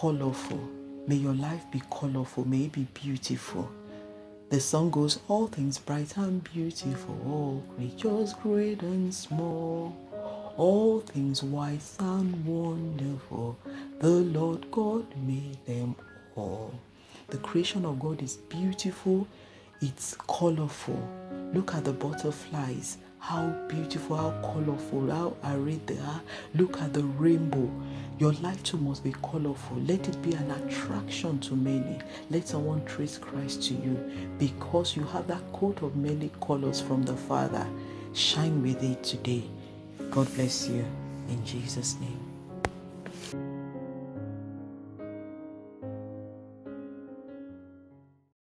colorful. May your life be colorful. May it be beautiful. The song goes, all things bright and beautiful, all creatures great and small, all things wise and wonderful, the Lord God made them all. The creation of God is beautiful. It's colorful. Look at the butterflies. How beautiful, how colorful, how arrayed they are. Look at the rainbow. Your life too must be colorful. Let it be an attraction to many. Let someone trace Christ to you, because you have that coat of many colors from the Father. Shine with it today. God bless you in Jesus' name.